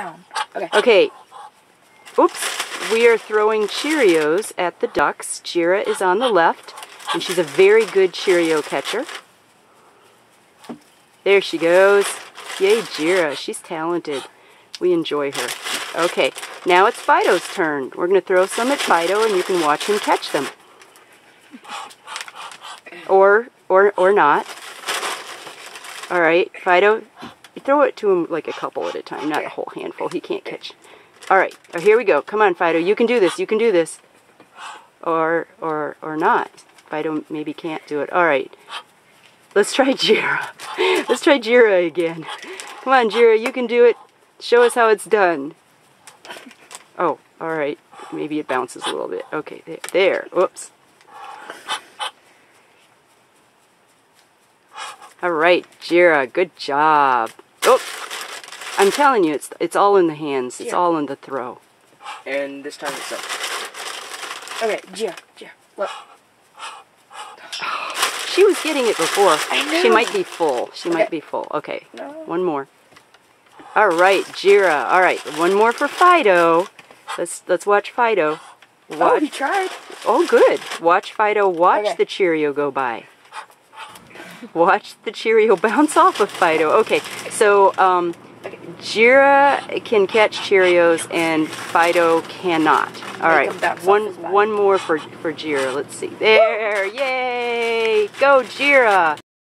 down. Okay. Oops, we are throwing Cheerios at the ducks. Jira is on the left, and she's a very good Cheerio catcher. There she goes. Yay, Jira. She's talented. We enjoy her. Okay, now it's Fido's turn. We're going to throw some at Fido, and you can watch him catch them. Or not. All right, Fido, you throw it to him like a couple at a time, not a whole handful. He can't catch. All right, oh, here we go. Come on, Fido, you can do this. You can do this. Or not. Fido maybe can't do it. All right. Let's try Jira. Let's try Jira again. Come on, Jira, you can do it. Show us how it's done. Oh, all right. Maybe it bounces a little bit. Okay, there. Whoops. All right, Jira, good job. Oh, I'm telling you, it's all in the hands. It's all in the throw. And this time it's up. Okay, Jira. Look. She was getting it before. I know. She might be full. Okay. No. One more. All right, Jira. All right, one more for Fido. Let's watch Fido. Oh, he tried. Oh, good. Watch Fido. Watch the Cheerio go by. Watch the Cheerio bounce off of Fido. Okay, so Jira can catch Cheerios and Fido cannot. All right, one more for Jira. Let's see. There, yay! Go, Jira!